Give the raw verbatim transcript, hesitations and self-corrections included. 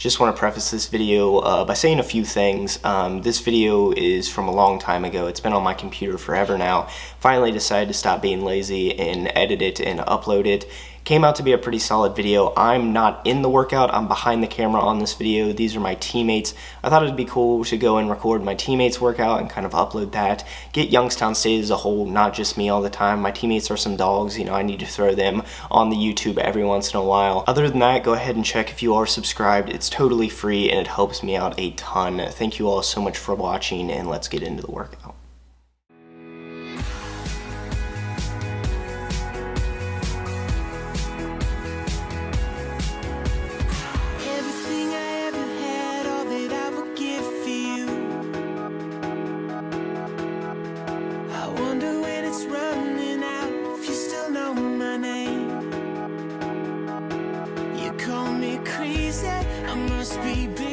Just want to preface this video uh, by saying a few things. Um, this video is from a long time ago. It's been on my computer forever now. Finally decided to stop being lazy and edit it and upload it. Came out to be a pretty solid video. I'm not in the workout, I'm behind the camera on this video. These are my teammates. I thought it'd be cool to go and record my teammates' workout and kind of upload that. Get Youngstown State as a whole, not just me all the time. My teammates are some dogs, you know, I need to throw them on the YouTube every once in a while. Other than that, go ahead and check if you are subscribed. It's totally free and it helps me out a ton. Thank you all so much for watching and let's get into the workout. Must be big.